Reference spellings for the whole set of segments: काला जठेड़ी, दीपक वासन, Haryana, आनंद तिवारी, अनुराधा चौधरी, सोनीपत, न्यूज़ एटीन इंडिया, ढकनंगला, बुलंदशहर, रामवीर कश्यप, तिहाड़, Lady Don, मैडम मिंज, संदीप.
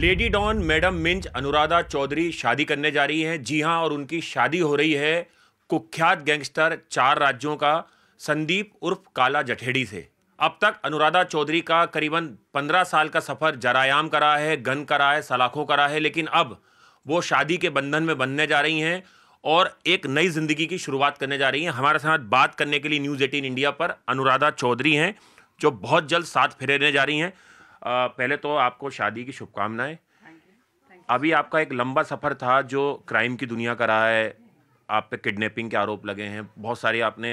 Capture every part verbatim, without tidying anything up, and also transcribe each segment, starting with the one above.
Lady don मैडम मिंज अनुराधा चौधरी शादी करने जा रही हैं। जी हाँ, और उनकी शादी हो रही है कुख्यात गैंगस्टर चार राज्यों का संदीप उर्फ काला जठेड़ी से। अब तक अनुराधा चौधरी का करीबन पंद्रह साल का सफ़र जरायाम का रहा है, गन का रहा है, सलाखों का रहा है, लेकिन अब वो शादी के बंधन में बंधने जा रही हैं और एक नई ज़िंदगी की शुरुआत करने जा रही हैं। हमारे साथ बात करने के लिए न्यूज़ एटीन इंडिया पर अनुराधा चौधरी हैं, जो बहुत जल्द साथ फेरने जा रही हैं। पहले तो आपको शादी की शुभकामनाएं। अभी आपका एक लंबा सफ़र था जो क्राइम की दुनिया का रहा है, आप पे किडनैपिंग के आरोप लगे हैं, बहुत सारी आपने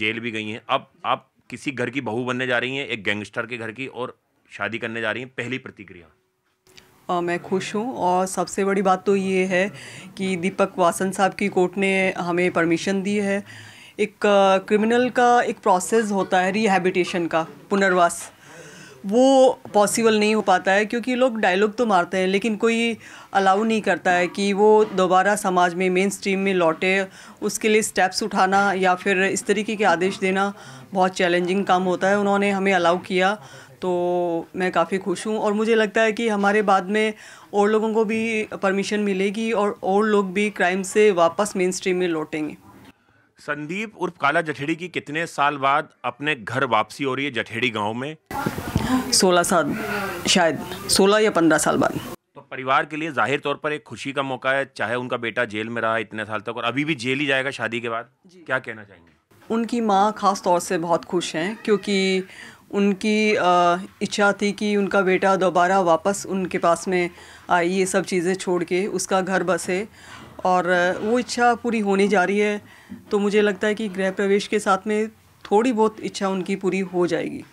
जेल भी गई हैं। अब आप किसी घर की बहू बनने जा रही हैं, एक गैंगस्टर के घर की, और शादी करने जा रही हैं। पहली प्रतिक्रिया? आ, मैं खुश हूँ, और सबसे बड़ी बात तो ये है कि दीपक वासन साहब की कोर्ट ने हमें परमिशन दी है। एक क्रिमिनल का एक प्रोसेस होता है रिहैबिलिटेशन का, पुनर्वास, वो पॉसिबल नहीं हो पाता है क्योंकि लोग डायलॉग तो मारते हैं लेकिन कोई अलाउ नहीं करता है कि वो दोबारा समाज में मेन स्ट्रीम में लौटे। उसके लिए स्टेप्स उठाना या फिर इस तरीके के आदेश देना बहुत चैलेंजिंग काम होता है। उन्होंने हमें अलाउ किया तो मैं काफ़ी खुश हूँ, और मुझे लगता है कि हमारे बाद में और लोगों को भी परमिशन मिलेगी और और लोग भी क्राइम से वापस मेन स्ट्रीम में लौटेंगे। संदीप उर्फ काला जठेड़ी की कितने साल बाद अपने घर वापसी हो रही है जठेड़ी गांव में? सोलह साल, शायद सोलह या पंद्रह साल बाद। तो परिवार के लिए जाहिर तौर पर एक खुशी का मौका है, चाहे उनका बेटा जेल में रहा इतने साल तक और अभी भी जेल ही जाएगा शादी के बाद। क्या कहना चाहेंगे? उनकी माँ ख़ास तौर से बहुत खुश हैं क्योंकि उनकी इच्छा थी कि उनका बेटा दोबारा वापस उनके पास में आए, ये सब चीज़ें छोड़ के उसका घर बसे, और वो इच्छा पूरी होने जा रही है। तो मुझे लगता है कि गृह प्रवेश के साथ में थोड़ी बहुत इच्छा उनकी पूरी हो जाएगी।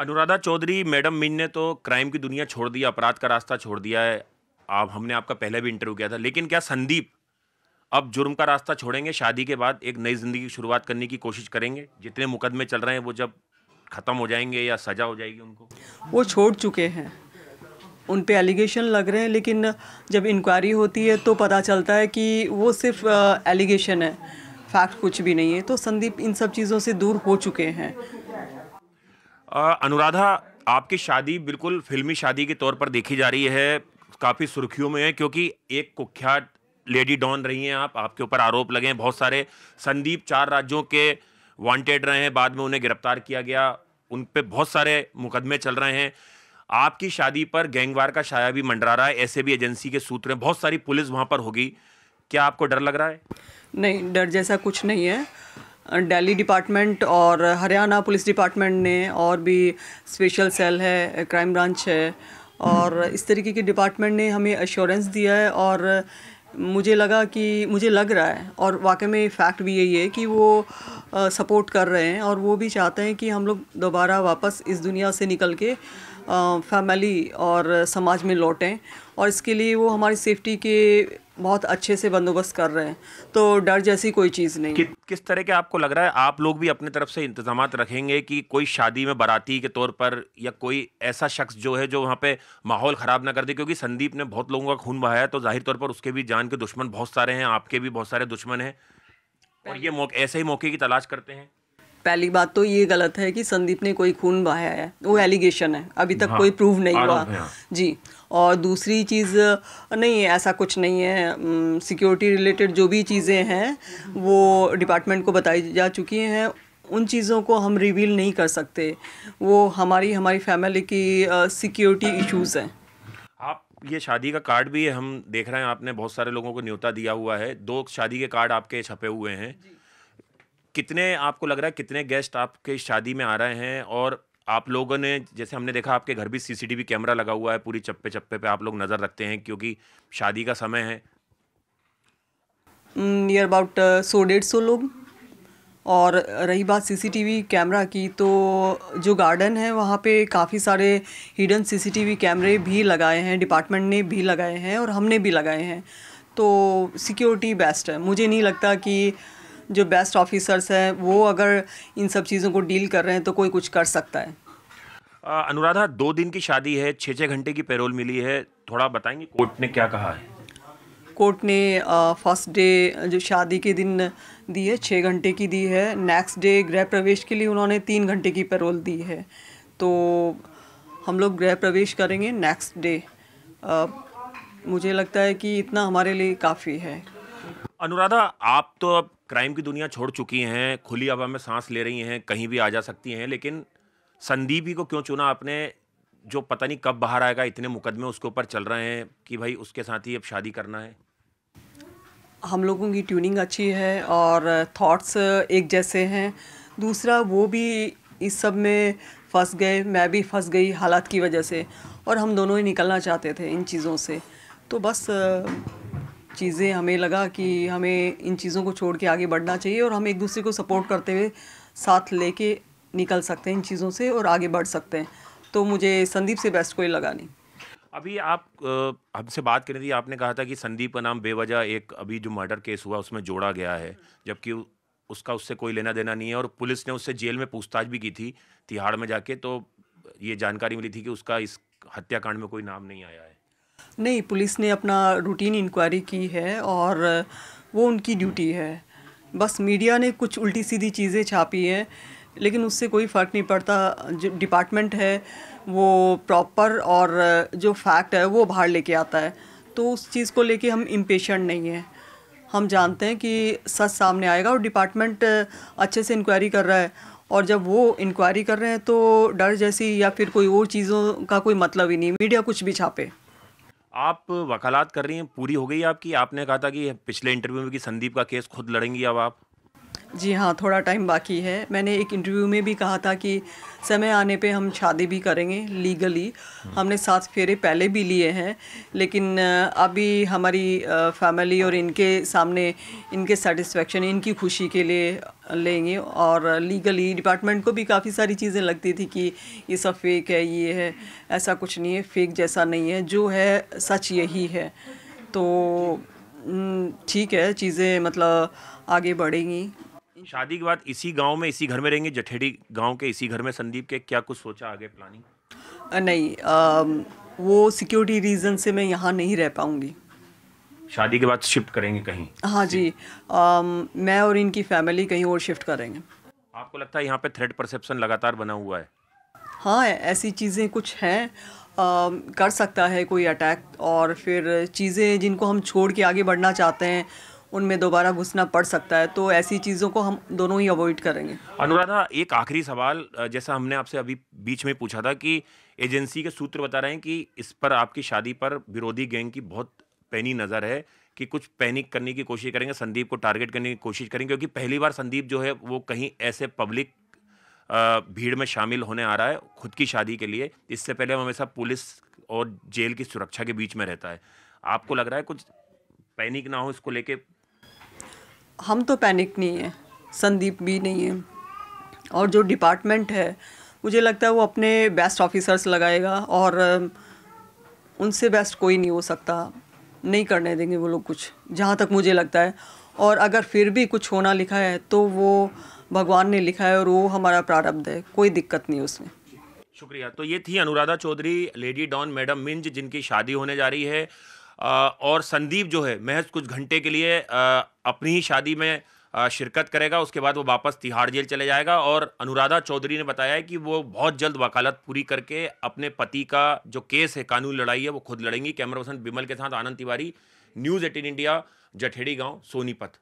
अनुराधा चौधरी मैडम मिन ने तो क्राइम की दुनिया छोड़ दिया, अपराध का रास्ता छोड़ दिया है। आप, हमने आपका पहले भी इंटरव्यू किया था, लेकिन क्या संदीप अब जुर्म का रास्ता छोड़ेंगे, शादी के बाद एक नई ज़िंदगी की शुरुआत करने की कोशिश करेंगे? जितने मुकदमे चल रहे हैं वो जब ख़त्म हो जाएंगे या सज़ा हो जाएगी उनको? वो छोड़ चुके हैं, उन पे एलिगेशन लग रहे हैं, लेकिन जब इंक्वायरी होती है तो पता चलता है कि वो सिर्फ एलिगेशन है, फैक्ट कुछ भी नहीं है। तो संदीप इन सब चीज़ों से दूर हो चुके हैं। आ, अनुराधा, आपकी शादी बिल्कुल फिल्मी शादी के तौर पर देखी जा रही है, काफ़ी सुर्खियों में है क्योंकि एक कुख्यात लेडी डॉन रही हैं आप, आपके ऊपर आरोप लगे हैं बहुत सारे। संदीप चार राज्यों के वांटेड रहे हैं, बाद में उन्हें गिरफ्तार किया गया, उन पे बहुत सारे मुकदमे चल रहे हैं। आपकी शादी पर गैंगवार का साया भी मंडरा रहा है, ऐसे भी एजेंसी के सूत्र हैं, बहुत सारी पुलिस वहाँ पर होगी। क्या आपको डर लग रहा है? नहीं, डर जैसा कुछ नहीं है। दिल्ली डिपार्टमेंट और हरियाणा पुलिस डिपार्टमेंट ने, और भी स्पेशल सेल है, क्राइम ब्रांच है, और इस तरीके के डिपार्टमेंट ने हमें एश्योरेंस दिया है, और मुझे लगा कि मुझे लग रहा है और वाकई में फैक्ट भी यही है कि वो आ, सपोर्ट कर रहे हैं, और वो भी चाहते हैं कि हम लोग दोबारा वापस इस दुनिया से निकल के आ, फैमिली और समाज में लौटें, और इसके लिए वो हमारी सेफ्टी के बहुत अच्छे से बंदोबस्त कर रहे हैं। तो डर जैसी कोई चीज़ नहीं। कि, किस तरह के आपको लग रहा है आप लोग भी अपनी तरफ से इंतजाम रखेंगे कि कोई शादी में बाराती के तौर पर या कोई ऐसा शख्स जो है जो वहाँ पे माहौल ख़राब ना कर दे, क्योंकि संदीप ने बहुत लोगों का खून बहाया तो जाहिर तौर पर उसके भी जान के दुश्मन बहुत सारे हैं, आपके भी बहुत सारे दुश्मन हैं, और ये मौके, ऐसे ही मौके की तलाश करते हैं। पहली बात तो ये गलत है कि संदीप ने कोई खून बहाया है, वो एलिगेशन है, अभी तक हाँ, कोई प्रूव नहीं हुआ हाँ। जी, और दूसरी चीज़ नहीं, ऐसा कुछ नहीं है। सिक्योरिटी रिलेटेड जो भी चीज़ें हैं वो डिपार्टमेंट को बताई जा चुकी हैं, उन चीज़ों को हम रिवील नहीं कर सकते, वो हमारी हमारी फैमिली की सिक्योरिटी इश्यूज़ हैं। आप, ये शादी का कार्ड भी हम देख रहे हैं, आपने बहुत सारे लोगों को न्योता दिया हुआ है, दो शादी के कार्ड आपके छपे हुए हैं। कितने आपको लग रहा है कितने गेस्ट आपके शादी में आ रहे हैं, और आप लोगों ने, जैसे हमने देखा आपके घर भी सीसीटीवी कैमरा लगा हुआ है, पूरी चप्पे चप्पे पे आप लोग नज़र रखते हैं क्योंकि शादी का समय है? नियर अबाउट सौ डेढ़ सौ लोग। और रही बात सीसीटीवी कैमरा की, तो जो गार्डन है वहाँ पे काफ़ी सारे हिडन सीसीटीवी कैमरे भी लगाए हैं, डिपार्टमेंट ने भी लगाए हैं और हमने भी लगाए हैं। तो सिक्योरिटी बेस्ट है, मुझे नहीं लगता कि जो बेस्ट ऑफिसर्स हैं वो अगर इन सब चीज़ों को डील कर रहे हैं तो कोई कुछ कर सकता है। आ, अनुराधा, दो दिन की शादी है, छः छः घंटे की पैरोल मिली है, थोड़ा बताएंगे कोर्ट ने क्या कहा है? कोर्ट ने फर्स्ट डे जो शादी के दिन दी है छः घंटे की दी है, नेक्स्ट डे गृह प्रवेश के लिए उन्होंने तीन घंटे की पैरोल दी है। तो हम लोग गृह प्रवेश करेंगे नेक्स्ट डे, आ, मुझे लगता है कि इतना हमारे लिए काफ़ी है। अनुराधा, आप तो अब क्राइम की दुनिया छोड़ चुकी हैं, खुली हवा में सांस ले रही हैं, कहीं भी आ जा सकती हैं, लेकिन संदीप ही को क्यों चुना आपने, जो पता नहीं कब बाहर आएगा, इतने मुकदमे उसके ऊपर चल रहे हैं कि भाई उसके साथ ही अब शादी करना है? हम लोगों की ट्यूनिंग अच्छी है और थॉट्स एक जैसे हैं। दूसरा, वो भी इस सब में फंस गए, मैं भी फंस गई हालात की वजह से, और हम दोनों ही निकलना चाहते थे इन चीज़ों से। तो बस चीज़ें, हमें लगा कि हमें इन चीज़ों को छोड़ के आगे बढ़ना चाहिए और हम एक दूसरे को सपोर्ट करते हुए साथ लेके निकल सकते हैं इन चीज़ों से और आगे बढ़ सकते हैं। तो मुझे संदीप से बेस्ट कोई लगा नहीं। अभी आप हमसे बात कर रही थी, आपने कहा था कि संदीप का नाम बेवजह एक अभी जो मर्डर केस हुआ उसमें जोड़ा गया है, जबकि उसका उससे कोई लेना देना नहीं है, और पुलिस ने उससे जेल में पूछताछ भी की थी तिहाड़ में जाके, तो ये जानकारी मिली थी कि उसका इस हत्याकांड में कोई नाम नहीं आया है। नहीं, पुलिस ने अपना रूटीन इंक्वायरी की है और वो उनकी ड्यूटी है। बस मीडिया ने कुछ उल्टी सीधी चीज़ें छापी हैं, लेकिन उससे कोई फ़र्क नहीं पड़ता। जो डिपार्टमेंट है वो प्रॉपर और जो फैक्ट है वो बाहर लेके आता है, तो उस चीज़ को लेके हम इम्पेशेंट नहीं हैं। हम जानते हैं कि सच सामने आएगा और डिपार्टमेंट अच्छे से इंक्वायरी कर रहा है, और जब वो इंक्वायरी कर रहे हैं तो डर जैसी या फिर कोई और चीज़ों का कोई मतलब ही नहीं, मीडिया कुछ भी छापे। आप वकालत कर रही हैं, पूरी हो गई आपकी? आपने कहा था कि पिछले इंटरव्यू में कि संदीप का केस खुद लड़ेंगी अब आप। जी हाँ, थोड़ा टाइम बाकी है। मैंने एक इंटरव्यू में भी कहा था कि समय आने पे हम शादी भी करेंगे लीगली। हमने सात फेरे पहले भी लिए हैं, लेकिन अभी हमारी फैमिली और इनके सामने, इनके सेटिस्फेक्शन, इनकी खुशी के लिए लेंगे। और लीगली डिपार्टमेंट को भी काफ़ी सारी चीज़ें लगती थी कि ये सब फेक है, ये है, ऐसा कुछ नहीं है, फेक जैसा नहीं है, जो है सच यही है। तो ठीक है, चीज़ें मतलब आगे बढ़ेंगी। शादी के बाद इसी गांव में, इसी घर में रहेंगे, जठेड़ी गांव के इसी घर में संदीप के? क्या कुछ सोचा आगे प्लानिंग? नहीं, आ, वो सिक्योरिटी रीज़न से मैं यहाँ नहीं रह पाऊँगी। शादी के बाद शिफ्ट करेंगे कहीं? हाँ जी, आ, मैं और इनकी फैमिली कहीं और शिफ्ट करेंगे। आपको लगता है यहाँ पे थ्रेट परसेप्शन लगातार बना हुआ है? हाँ, ऐसी चीज़ें कुछ हैं, आ, कर सकता है कोई अटैक, और फिर चीज़ें जिनको हम छोड़ के आगे बढ़ना चाहते हैं उनमें दोबारा घुसना पड़ सकता है, तो ऐसी चीज़ों को हम दोनों ही अवॉइड करेंगे। अनुराधा, एक आखिरी सवाल, जैसा हमने आपसे अभी बीच में पूछा था कि एजेंसी के सूत्र बता रहे हैं कि इस पर, आपकी शादी पर, विरोधी गैंग की बहुत पैनी नज़र है कि कुछ पैनिक करने की कोशिश करेंगे, संदीप को टारगेट करने की कोशिश करेंगे, क्योंकि पहली बार संदीप जो है वो कहीं ऐसे पब्लिक भीड़ में शामिल होने आ रहा है खुद की शादी के लिए। इससे पहले वो हमेशा पुलिस और जेल की सुरक्षा के बीच में रहता है। आपको लग रहा है कुछ पैनिक ना हो इसको लेके? हम तो पैनिक नहीं है, संदीप भी नहीं है, और जो डिपार्टमेंट है मुझे लगता है वो अपने बेस्ट ऑफिसर्स लगाएगा और उनसे बेस्ट कोई नहीं हो सकता। नहीं करने देंगे वो लोग कुछ, जहाँ तक मुझे लगता है। और अगर फिर भी कुछ होना लिखा है तो वो भगवान ने लिखा है और वो हमारा प्रारब्ध है, कोई दिक्कत नहीं उसमें। शुक्रिया। तो ये थी अनुराधा चौधरी, lady don मैडम मिंज, जिनकी शादी होने जा रही है, और संदीप जो है महज कुछ घंटे के लिए अपनी ही शादी में शिरकत करेगा, उसके बाद वो वापस तिहाड़ जेल चले जाएगा। और अनुराधा चौधरी ने बताया है कि वो बहुत जल्द वकालत पूरी करके अपने पति का जो केस है, कानूनी लड़ाई है, वो खुद लड़ेंगी। कैमरा पर्सन बिमल के साथ आनंद तिवारी, न्यूज़ एटीन इंडिया, Jatheri गाँव, सोनीपत।